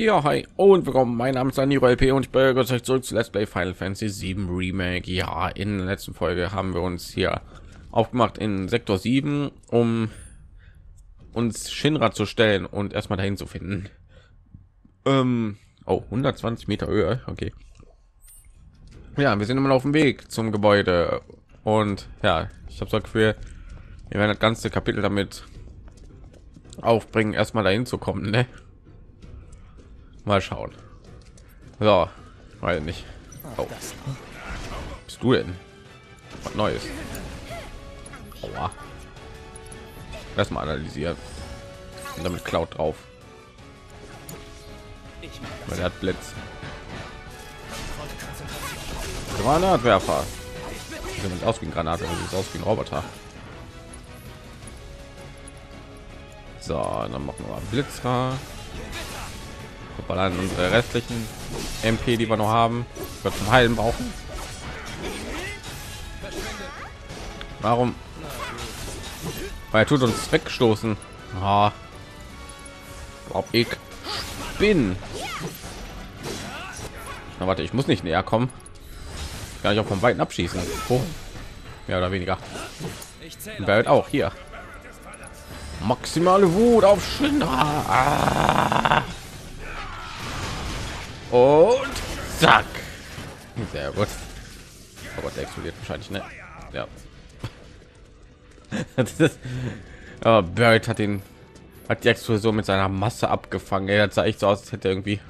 Ja, hi und willkommen, mein Name ist Andi Rolpe und ich begrüße euch zurück zu Let's Play Final Fantasy VII Remake. Ja, in der letzten Folge haben wir uns hier aufgemacht in Sektor 7, um uns Shinra zu stellen und erstmal dahin zu finden. Oh, 120 Meter Höhe, okay. Ja, wir sind immer noch auf dem Weg zum Gebäude und ja, ich habe das Gefühl, wir werden das ganze Kapitel damit aufbringen, erstmal dahin zu kommen, ne? Mal schauen. So, weil nicht. Oh. Bist du denn? Was Neues? Aua. Lass mal analysieren. Und damit Cloud drauf. Weil er hat Blitz. Granatwerfer. Sieht aus wie ein Granat, sieht aus wie ein Roboter. So, dann machen wir Blitzra. Ballern unsere restlichen MP, die wir noch haben, wir zum Heilen brauchen. Warum? Weil er tut uns wegstoßen. Ah. Ob ich bin. Na warte, ich muss nicht näher kommen. Kann ich auch vom Weiten abschießen. Oh. Mehr oder weniger. Und Barret auch hier. Maximale Wut auf Shinra. Ah. Und zack. Sehr gut. Aber der explodiert wahrscheinlich, ne? Ja. Aber Barret hat die Explosion mit seiner Masse abgefangen. Er sah echt so aus, als hätte irgendwie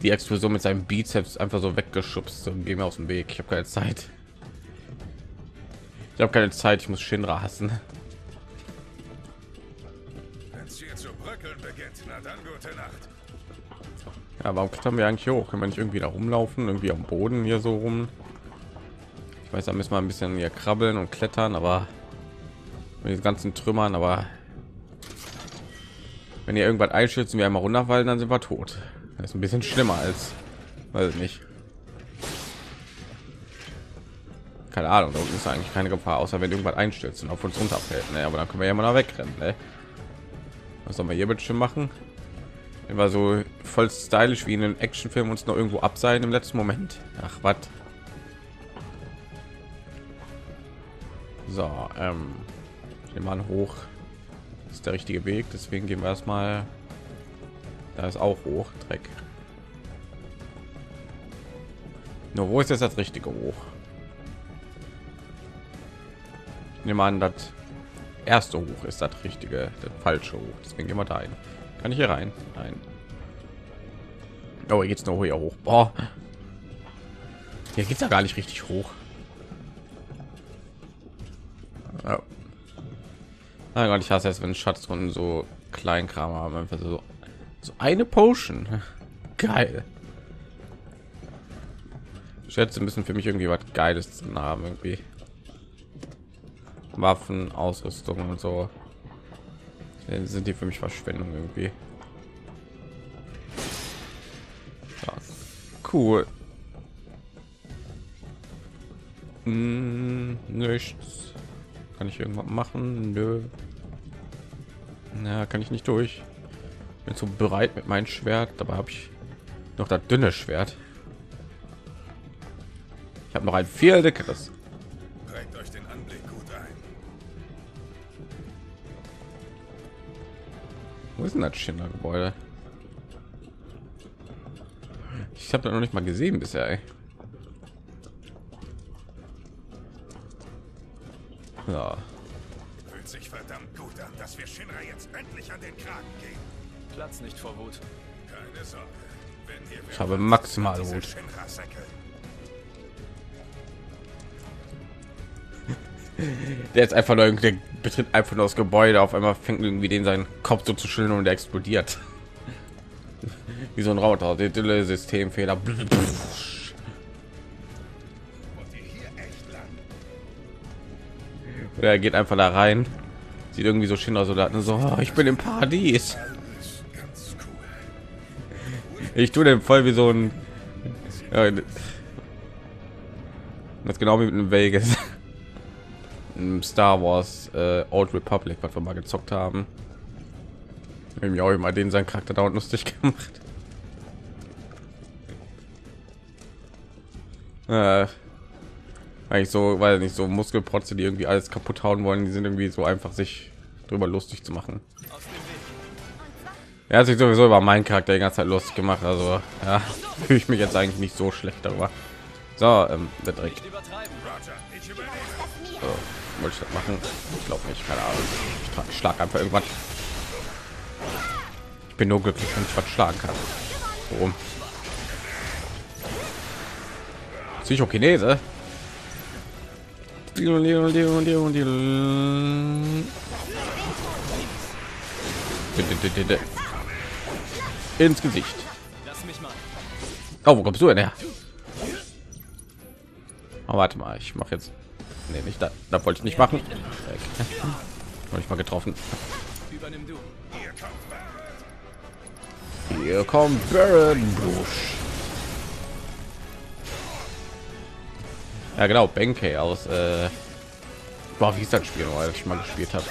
die Explosion mit seinem Bizeps einfach so weggeschubst und gehen wir aus dem Weg. Ich habe keine Zeit. Ich habe keine Zeit. Ich muss Shinra hassen. Wenn es hier zu bröckeln beginnt, na dann gute Nacht. Ja, warum haben wir eigentlich hoch? Kann man nicht irgendwie da rumlaufen, irgendwie am Boden hier so rum? Ich weiß, da müssen wir ein bisschen hier krabbeln und klettern, aber mit den ganzen Trümmern, aber wenn ihr irgendwas einschützen, wir einmal runterfallen, dann sind wir tot. Das ist ein bisschen schlimmer als, weiß ich nicht. Keine Ahnung, da unten ist eigentlich keine Gefahr, außer wenn irgendwas einstürzt und auf uns runterfällt, ne? Aber dann können wir ja mal da wegrennen, ne? Was soll man hier bitte schon machen? Immer so voll stylisch wie in einem Actionfilm uns noch irgendwo abseilen im letzten Moment. Ach was. So, den Mann hoch ist der richtige Weg, deswegen gehen wir erstmal. Da ist auch hoch, Dreck. Nur wo ist jetzt das richtige hoch? Ich nehme an, das erste hoch ist das richtige, das falsche hoch. Deswegen gehen wir da ein. Kann ich hier rein? Nein. Oh, jetzt noch hier hoch. Boah. Hier geht's ja gar nicht richtig hoch. Oh. Nein Gott, ich hasse es, wenn Schatzrunden so Kleinkram haben. Einfach so eine Potion. Geil. Schätze müssen für mich irgendwie was Geiles zu haben. Irgendwie Waffen, Ausrüstung und so. Sind die für mich Verschwendung irgendwie? Ja, cool. Nichts. Kann ich irgendwas machen? Nö. Na, kann ich nicht durch. Bin so bereit mit meinem Schwert. Dabei habe ich noch das dünne Schwert. Ich habe noch ein viel dickeres. Prägt euch den Anblick gut ein. Wo ist denn das Shinra-Gebäude? Ich habe da noch nicht mal gesehen bisher. Ey. Ja. Fühlt sich verdammt gut an, dass wir Shinra jetzt endlich an den Kragen gehen. Platz nicht vor Wut. Keine Sorge. Wenn ihr ich habe maximal Wut. Der ist einfach nur irgendwie, betritt einfach nur das Gebäude, auf einmal fängt irgendwie den seinen Kopf so zu schütteln und der explodiert wie so ein Roboter. Systemfehler. Oder er geht einfach da rein, sieht irgendwie so Shinra Soldaten so, oh, ich bin im Paradies, ich tue dem voll wie so ein, ja, das genau wie mit einem Vegas Star Wars Old Republic, was wir mal gezockt haben. Ich habe auch immer den seinen Charakter dauernd lustig gemacht. Eigentlich so, weil nicht so Muskelprotze, die irgendwie alles kaputt hauen wollen, die sind irgendwie so einfach sich drüber lustig zu machen. Er hat sich sowieso über meinen Charakter die ganze Zeit lustig gemacht, also ja, fühle ich mich jetzt eigentlich nicht so schlecht darüber. So, der Dreck. So, wollte ich das machen? Ich glaube nicht, keine Ahnung. Ich schlag einfach irgendwas. Ich bin nur glücklich, wenn ich was schlagen kann. Warum? Psychokinese. Ins Gesicht. Oh, wo kommst du denn her? Oh, warte mal, ich mache jetzt. Nee, nicht da. Da wollte ich nicht machen. Habe ich mal getroffen. Hier kommt Barret. Ja genau, Benkei aus boah, wie ist das Spiel, weil ich mal gespielt habe.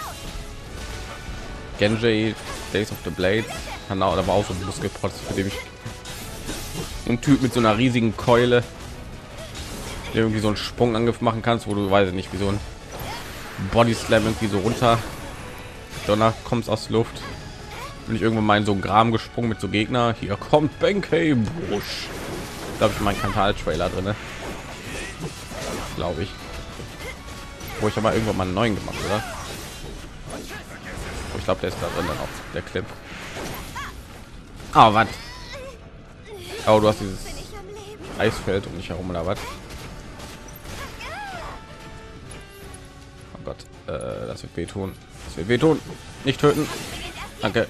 Genji Days of the Blades, genau, da war auch so ein Muskelprotz, für den ich ein Typ mit so einer riesigen Keule irgendwie so einen Sprungangriff machen kannst, wo du, weiß ich nicht, wie so ein Body Slam irgendwie so runter, danach kommst aus der Luft. Bin ich irgendwann mal in so einen Graben gesprungen mit so Gegner. Hier kommt Benkei. Da habe ich meinen Kanal-Trailer drin, glaube ich, wo ich aber irgendwann mal einen neuen gemacht, oder? Ich glaube, der ist da drin, dann auch der Clip. Oh, was? Oh, du hast dieses Eisfeld um dich herum oder was? Oh Gott, das wird wehtun. Das wird wehtun. Nicht töten. Danke.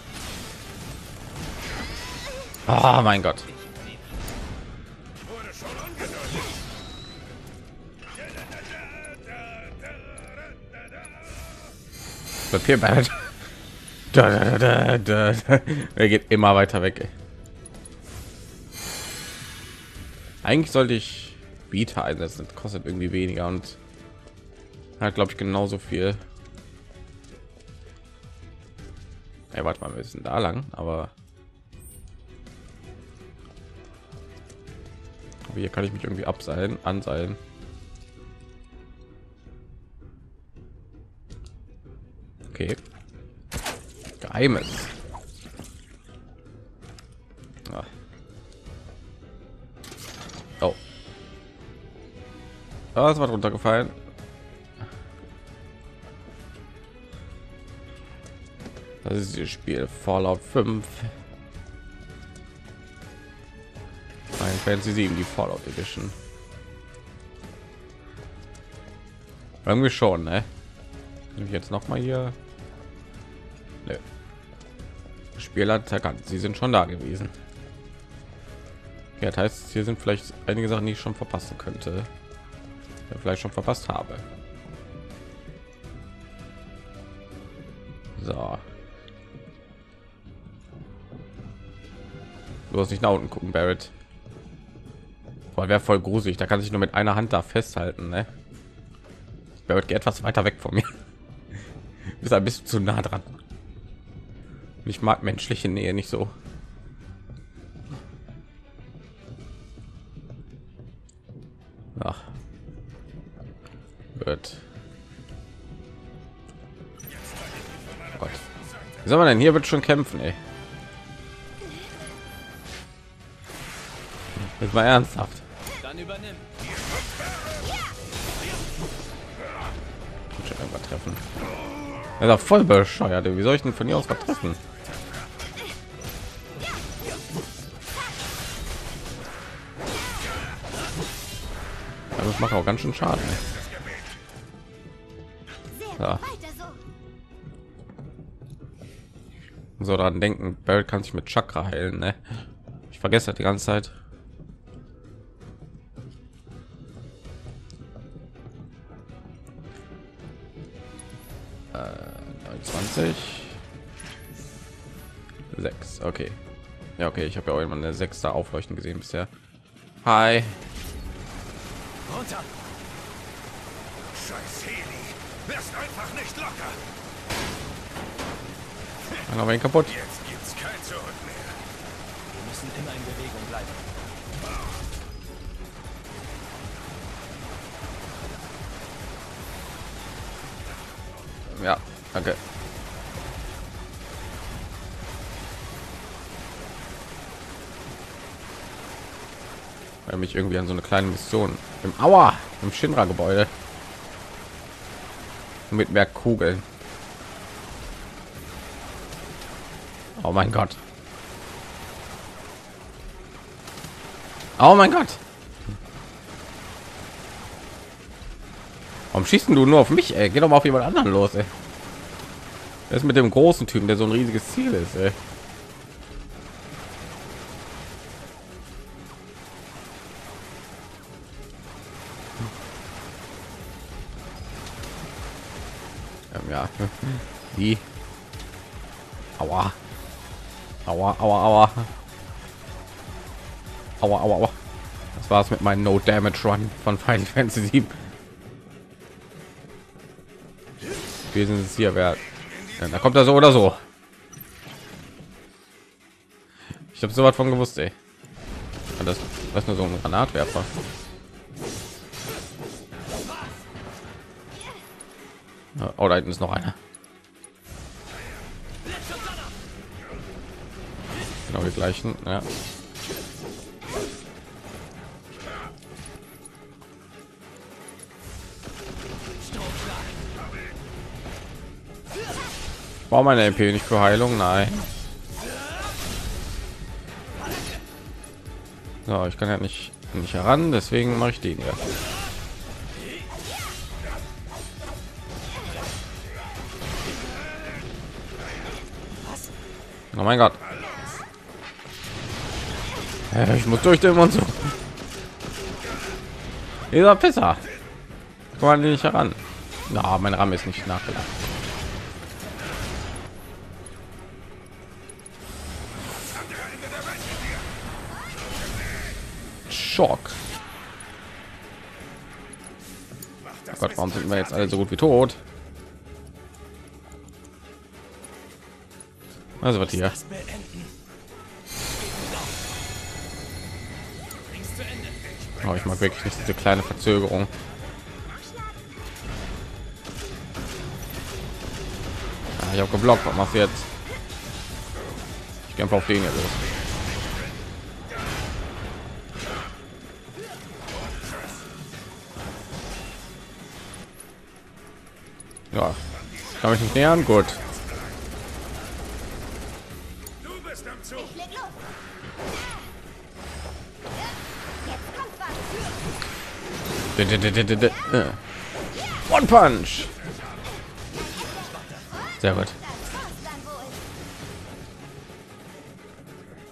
Oh mein Gott. Papier Barret. Er geht immer weiter weg. Ey. Eigentlich sollte ich Beta einsetzen, das kostet irgendwie weniger und hat, glaube ich, genauso viel. Ey, warte mal, wir sind da lang, aber hier kann ich mich irgendwie abseilen, anseilen. Okay. Geheimes. Ah. Oh. Ah, das war runtergefallen. Das ist das Spiel Fallout 5. Final Fantasy 7, die Fallout Edition. Irgendwie schon, ne? Nehme ich jetzt noch mal hier. Nee. Spieler hat erkannt, sie sind schon da gewesen. Ja, das heißt, hier sind vielleicht einige Sachen, die ich schon verpassen könnte, ja, vielleicht schon verpasst habe. So, du hast nicht nach unten gucken, Barret. Boah, wäre voll gruselig, da kann sich nur mit einer Hand da festhalten, ne? Barret, geht etwas weiter weg von mir. Bist ein bisschen zu nah dran. Ich mag menschliche Nähe nicht so. Ach. Gut. Oh Gott. Wie soll man denn hier wird schon kämpfen, ey? Jetzt mal ernsthaft. Dann übernimm. Ich muss schon einfach treffen. Er ist voll bescheuert. Wie soll ich denn von hier aus treffen? Aber das macht auch ganz schön Schaden. Ja. So daran denken, Barret kann sich mit Chakra heilen. Ne? Ich vergesse das die ganze Zeit. Okay. Ja, okay, ich habe ja auch immer eine 6 da aufleuchten gesehen bisher. Hi. Runter. Scheiß Heli. Wirst einfach nicht locker. Dann haben wir ihn kaputt. Jetzt gibt's kein Zurück mehr. Wir müssen immer in Bewegung bleiben. Ja, danke. Weil mich irgendwie an so eine kleine Mission im Aua im Shinra-Gebäude mit mehr Kugeln. Oh mein Gott. Oh mein Gott. Warum schießt du nur auf mich, ey? Geh doch mal auf jemand anderen los, ey. Das ist mit dem großen Typen, der so ein riesiges Ziel ist, ey. Ja, die. Aua. Aua, aua, aua. Aua, aua, aua. Das war's mit meinem No Damage Run von Final Fantasy 7. Wir sind es hier wert. Ja, da kommt er so oder so. Ich habe so was von gewusst, ey. Und das nur so ein Granatwerfer. Oh, da hinten ist noch einer. Genau die gleichen. Ja. Ich brauche meine MP nicht für Heilung, nein. So, ich kann ja nicht heran, deswegen mache ich den hier. Oh mein Gott. Ich muss durch den Monster. Dieser Pisser. Komm mal nicht heran. Na, mein Rahmen ist nicht nachgeladen. Schock. Oh Gott, warum sind wir jetzt alle so gut wie tot? Also was hier? Oh, ich mag wirklich nicht diese kleine Verzögerung. Ah, ich habe geblockt. Was machst du jetzt? Ich kämpfe auf den hier los. Ja, kann ich nicht nähern. Gut. One Punch. Sehr gut.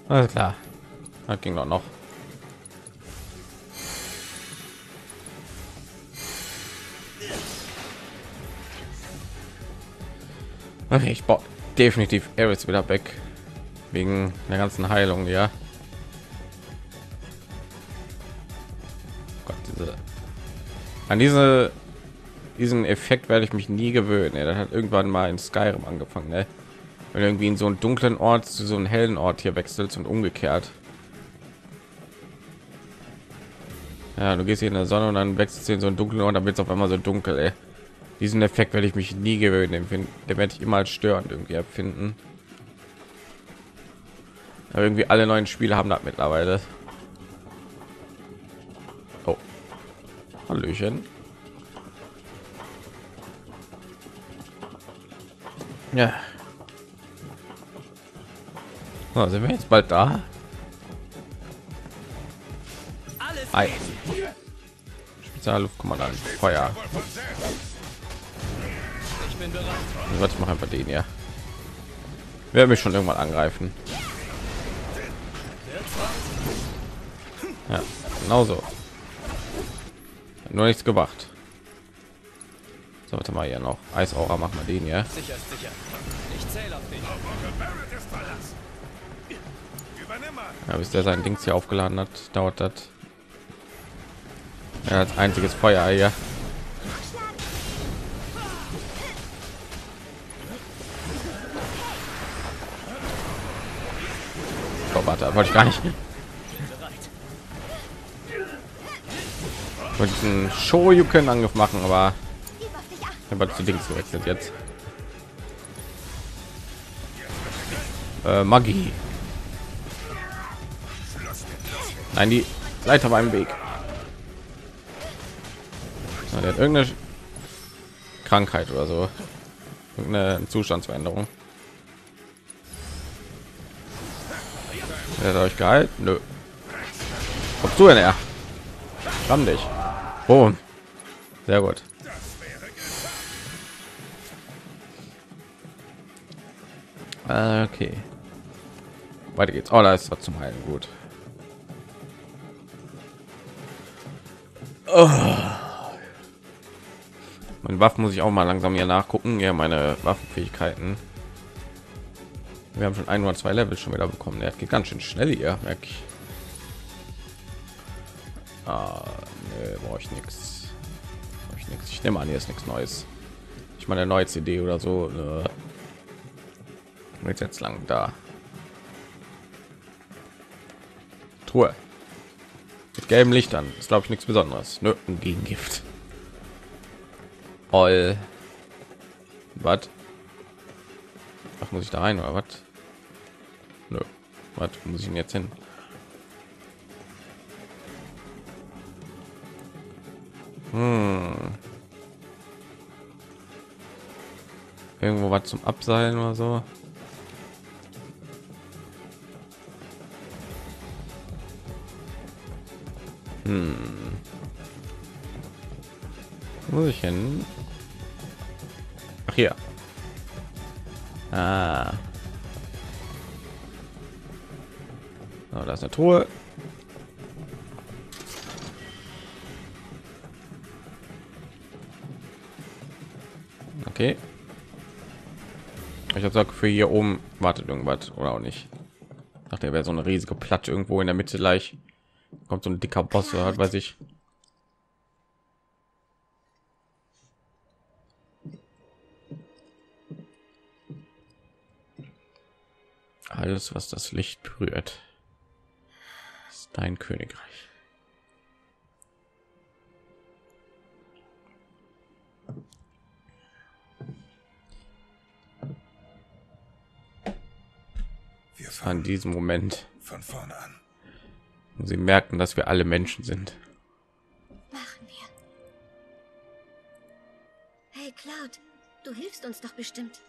Alles klar. Das ging doch noch. Okay, ich baue definitiv Ares wieder weg. Wegen der ganzen Heilung, ja. An diesen Effekt werde ich mich nie gewöhnen. Er hat irgendwann mal in Skyrim angefangen, ne? Wenn irgendwie in so einen dunklen Ort zu so einem hellen Ort hier wechselt und umgekehrt. Ja, du gehst hier in der Sonne und dann wechselst du in so einen dunklen Ort, dann wird es auf einmal so dunkel, ey. Diesen Effekt werde ich mich nie gewöhnen. Den werde ich immer als störend irgendwie empfinden. Aber irgendwie alle neuen Spiele haben das mittlerweile. Hallöchen. Ja. So, sind wir jetzt bald da? Hi. Spezialluftkommandant. Feuer. Warte, ich mache einfach den hier. Wer mich schon irgendwann angreifen. Ja, genau so. Nur nichts gemacht. So, warte mal, hier noch Eisaura, machen wir den ja. Sicher, sicher. Ich zähle auf den. Ja, bis der sein Dings hier aufgeladen hat, dauert das. Er hat einziges Feuer hier. Warte, wollte ich gar nicht. Ich wollte einen Shoryuken-Angriff machen, aber ich habe zu Dings gewechselt jetzt. Magie. Nein, die Leiter war im Weg. Ja, der hat irgendeine Krankheit oder so. Irgendeine Zustandsveränderung. Der hat euch gehalten? Nö. Kommst du denn her? Ramm dich. Boom. Sehr gut. Okay. Weiter geht's. Oh, da ist was zum Heilen. Gut. Oh. Meine Waffen muss ich auch mal langsam hier nachgucken. Ja, meine Waffenfähigkeiten. Wir haben schon ein oder zwei Level schon wieder bekommen. Er geht ganz schön schnell hier, merke ich. Nee, brauche ich nichts. Ich nehme an, hier ist nichts Neues. Ich meine, eine neue CD oder so. Jetzt lang da. Truhe. Mit gelben Lichtern. Ist, glaube ich, nichts Besonderes. Nö, ein Gegengift. All. Was? Ach, muss ich da rein oder was? Nö. Was muss ich denn jetzt hin? Irgendwo was zum Abseilen oder so. Muss ich hin? Ach, hier. Ah. Oh, da ist eine Truhe. Okay. Ich habe gesagt, für hier oben wartet irgendwas oder auch nicht. Ach, der wäre so eine riesige Platte irgendwo in der Mitte gleich. Kommt so ein dicker Boss oder weiß ich. Alles, was das Licht berührt, ist dein Königreich. Wir fangen an diesem Moment von vorne an. Sie merken, dass wir alle Menschen sind. Machen wir. Hey Cloud, du hilfst uns doch bestimmt.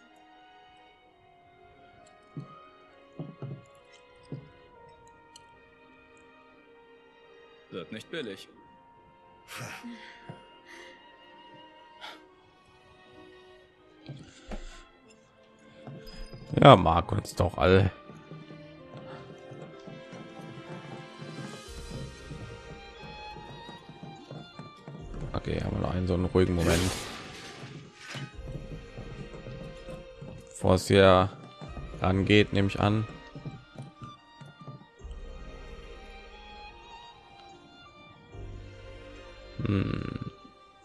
Wird nicht billig. Ja, mag uns doch alle. Okay, haben wir noch einen so einen ruhigen Moment, bevor es hier angeht, nehme ich an.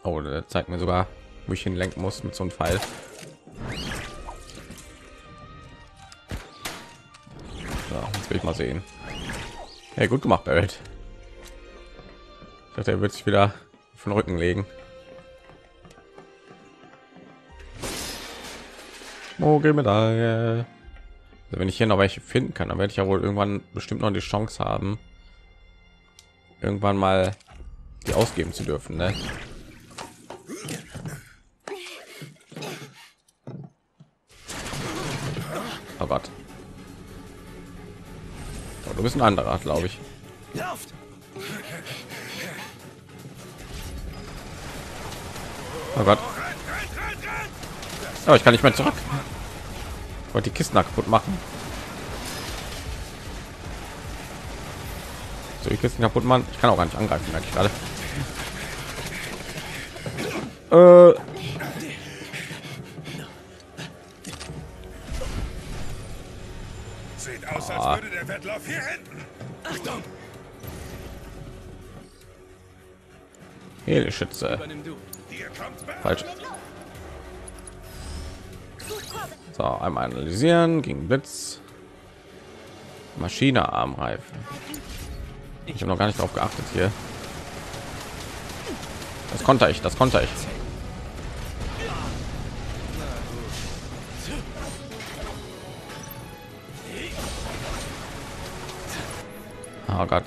Oh, der zeigt mir sogar, wo ich hinlenken muss mit so einem Pfeil. So, jetzt will ich mal sehen. Hey, gut gemacht, Barret. Ich dachte, er wird sich wieder auf den Rücken legen. Mogelmedaille. Also wenn ich hier noch welche finden kann, dann werde ich ja wohl irgendwann bestimmt noch die Chance haben, irgendwann mal die ausgeben zu dürfen, ne? Oh Gott. Oh, du bist ein anderer, glaube ich. Oh Gott. Aber oh, ich kann nicht mehr zurück. Ich wollte die Kisten kaputt machen. So, die Kisten kaputt machen. Ich kann auch gar nicht angreifen, merke ich gerade. Sieht aus, als würde der Wettlauf hier enden. Achtung! Hele Schütze. Falsch. So, einmal analysieren gegen Blitz. Maschine Armreifen. Ich habe noch gar nicht darauf geachtet hier. Das konnte ich, das konnte ich. Oh Gott.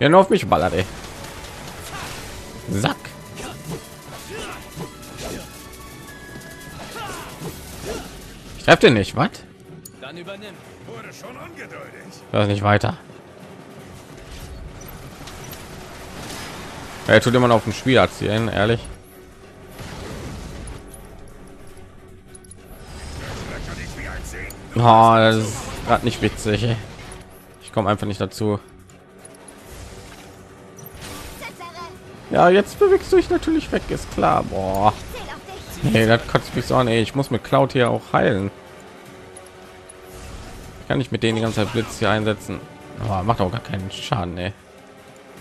Ja, nur auf mich ballert, ey. Sack. Ich treffe den nicht, was? Dann übernimmt. Wurde schon angedeutet. Das nicht weiter. Er tut immer noch auf dem Spiel erzielen, ehrlich. Oh, das ist gerade nicht witzig. Ey. Ich komme einfach nicht dazu. Ja, jetzt bewegst du dich natürlich weg, ist klar. Boah. Nee, das kotzt mich so an. Ey, ich muss mit Cloud hier auch heilen. Kann ich mit denen die ganze Zeit Blitz hier einsetzen? Oh, macht auch gar keinen Schaden, ey.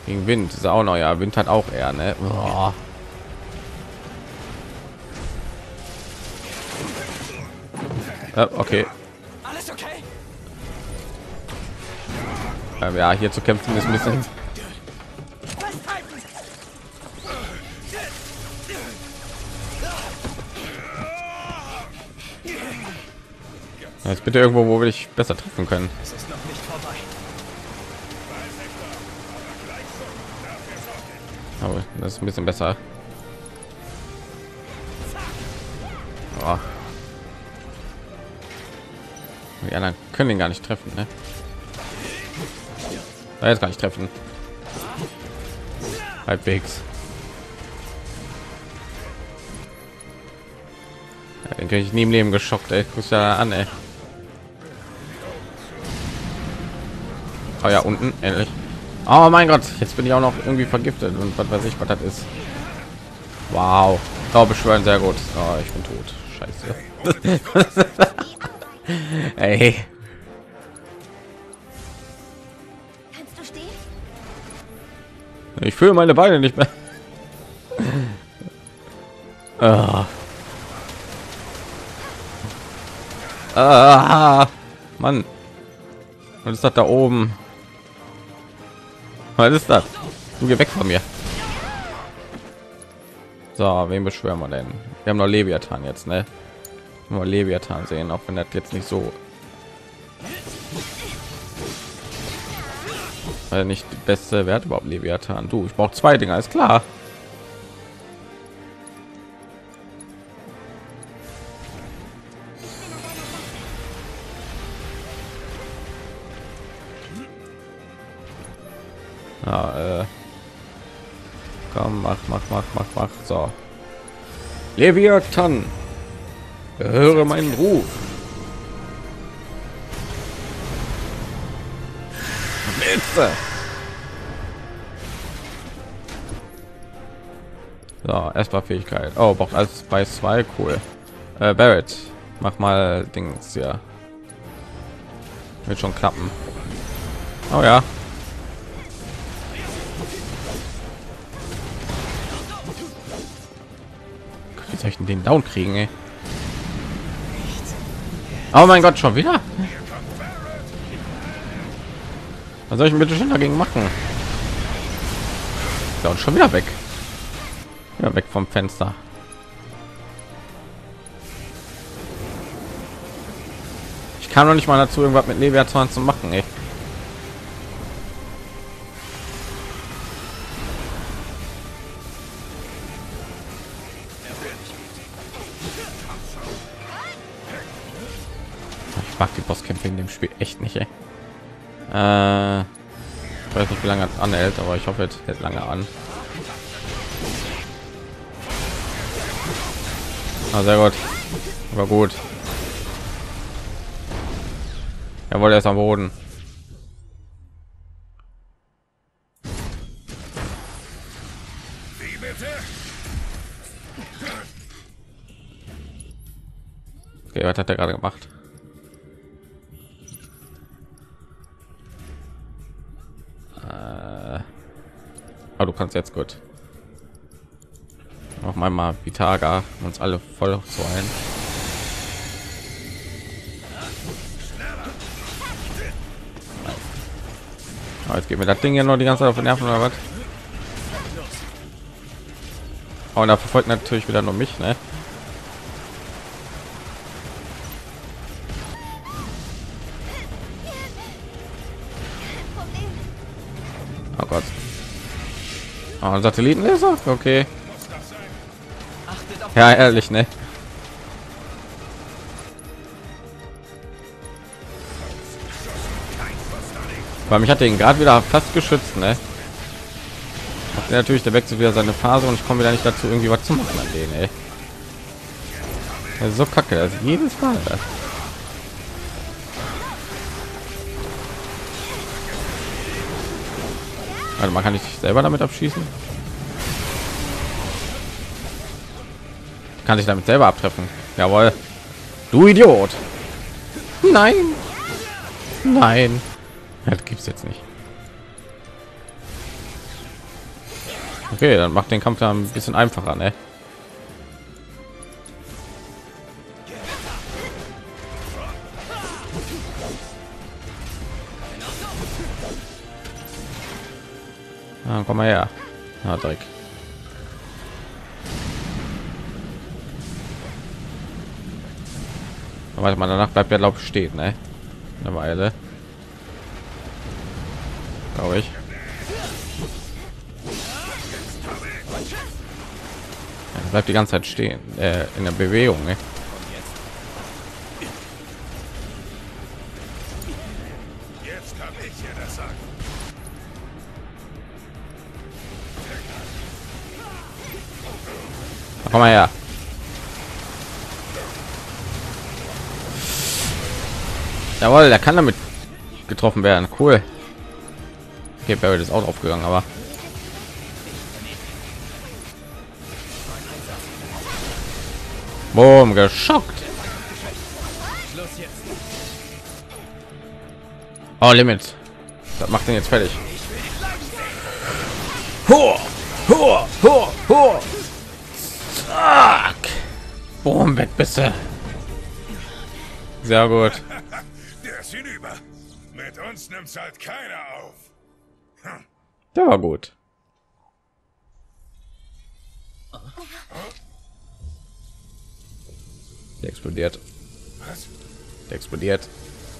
Gegen Wind ist auch neuer. Wind hat auch eher, ne? Boah. Okay. Alles okay? Ja, hier zu kämpfen ist ein bisschen. Jetzt bitte irgendwo, wo wir dich besser treffen können. Es ist noch nicht vorbei. Aber das ist ein bisschen besser. Oh. Die anderen können ihn gar nicht treffen, ne? Da jetzt gar nicht treffen. Halbwegs. Ja, den krieg ich nie im Leben geschockt, ey. Guck's ja an, ey. Oh ja, unten endlich. Oh mein Gott, jetzt bin ich auch noch irgendwie vergiftet und was weiß ich, was das ist. Wow, da beschwören sehr gut. Oh, ich bin tot. Scheiße. Ey. Kannst du stehen? Ich fühle meine Beine nicht mehr. Ah. Ah, Mann. Was ist das da oben? Was ist das? Du geh weg von mir. So, wen beschwören wir denn? Wir haben noch Leviathan jetzt, ne? Nur Leviathan sehen, auch wenn das jetzt nicht so nicht die beste Wert überhaupt. Leviathan, du, ich brauche zwei Dinger, ist klar. Ja, komm, mach. So. Leviathan, höre meinen Ruf. Blitze. So, erstmal Fähigkeit. Oh, braucht alles bei 2, cool. Barret, mach mal Dings, ja. Wird schon klappen. Oh ja. Soll den down kriegen, ey? Oh mein Gott, schon wieder? Was soll ich bitte schon dagegen machen? Ja, und schon wieder weg. Ja, weg vom Fenster. Ich kann noch nicht mal dazu, irgendwas mit Leviathan zu machen, ey. Die Bosskämpfe in dem Spiel echt nicht, ey. Ich weiß nicht, wie lange das anhält, aber ich hoffe, es hält lange an. Ah, sehr gut, war gut. Er wollte erst am Boden. Okay, was hat er gerade gemacht? Aber du kannst jetzt gut noch mal Vitaga uns alle voll zu ein. Jetzt geht mir das Ding ja noch die ganze Zeit auf den Nerven oder was? Und da verfolgt natürlich wieder nur mich, ne? Oh Gott. Oh, Satellitenlaser? Okay. Ja, ehrlich, ne? Weil mich hat den gerade wieder fast geschützt, ne? Hat natürlich der Wechsel wieder seine Phase und ich komme wieder nicht dazu, irgendwie was zu machen an denen, ey. So kacke, das ist jedes Mal. Das. Also man kann nicht selber damit abschießen. Kann ich damit selber abtreffen? Jawohl. Du Idiot. Nein. Nein. Das gibt's jetzt nicht. Okay, dann macht den Kampf da ein bisschen einfacher, ne? Ah, komm mal her. Ah, Dreck. Warte mal, danach bleibt der Lauf stehen, ne? Eine Weile. Glaube ich. Ja, bleibt die ganze Zeit stehen in der Bewegung. Ne? Jetzt kann ich dir das sagen. Komm mal her. Jawohl, der kann damit getroffen werden. Cool. Okay, Barret ist auch aufgegangen, aber boom, geschockt. Oh, Limit. Das macht den jetzt fertig. Ho, ho, ho, ho. Zack. Boom, weg bitte. Sehr gut. Der ist hinüber. Mit uns nimmt's halt keiner auf. Der war gut. Der explodiert. Was? Der explodiert.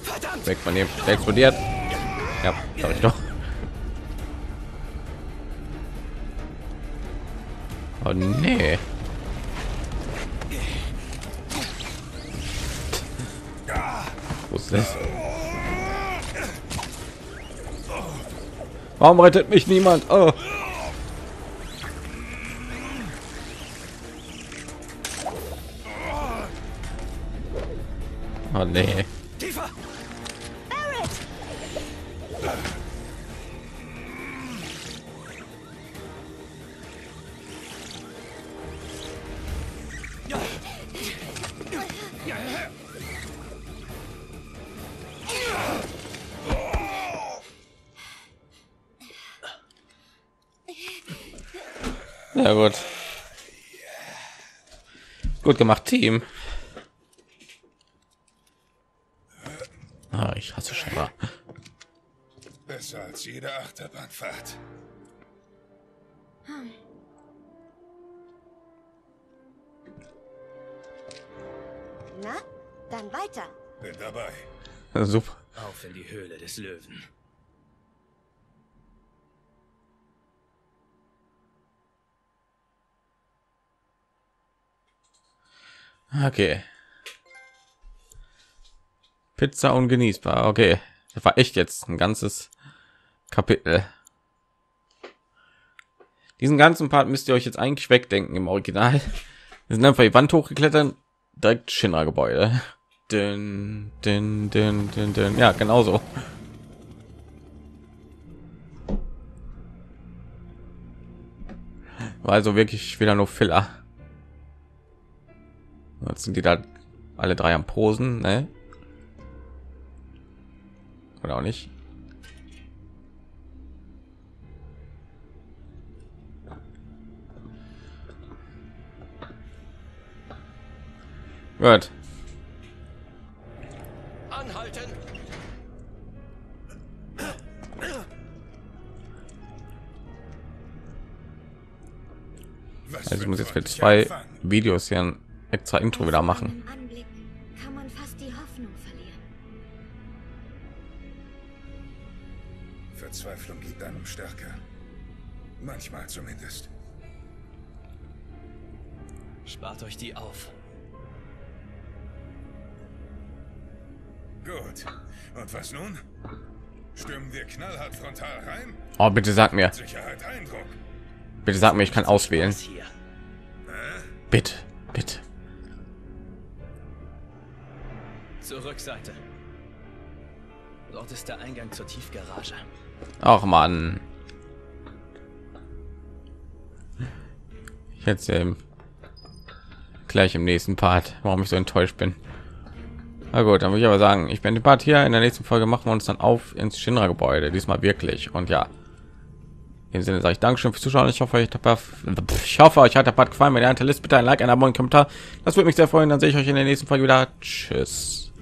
Verdammt. Weg von dem. Der explodiert. Ja, glaube ich doch. Oh nee. Wo ist das? Warum rettet mich niemand? Oh. Oh nee. Tiefer. Ja, gut. Gut gemacht, Team. Ah, ich hasse Shinra. Besser als jede Achterbahnfahrt. Na, dann weiter. Bin dabei. Ja, super. Auf in die Höhle des Löwen. Okay. Pizza ungenießbar. Okay. Das war echt jetzt ein ganzes Kapitel. Diesen ganzen Part müsst ihr euch jetzt eigentlich wegdenken im Original. Wir sind einfach die Wand hochgeklettert, direkt Shinra-Gebäude. Ja, genauso. War also wirklich wieder nur Filler. Jetzt sind die da alle drei am Posen, ne? Oder auch nicht. Gut. Anhalten. Also ich muss jetzt für 2 Videos hier ein extra Intro wieder machen. Kann man fast die Hoffnung verlieren. Verzweiflung gibt einem Stärke. Manchmal zumindest. Spart euch die auf. Gut. Und was nun? Stimmen wir knallhart frontal rein? Oh, bitte sag mir. Sicherheit Eindruck. Bitte sag mir, ich kann auswählen. Bitte, bitte. Zur Rückseite. Dort ist der Eingang zur Tiefgarage. Ach Mann. Jetzt gleich im nächsten Part, warum ich so enttäuscht bin. Na gut, dann würde ich aber sagen, ich bin den Part hier. In der nächsten Folge machen wir uns dann auf ins Shinra-Gebäude. Diesmal wirklich. Und ja, im Sinne sage ich Dankeschön fürs Zuschauen. Ich hoffe, euch hat der Part gefallen. Wenn ihr eine Liste, bitte ein Like, ein Abo und einen Kommentar. Das würde mich sehr freuen. Dann sehe ich euch in der nächsten Folge wieder. Tschüss.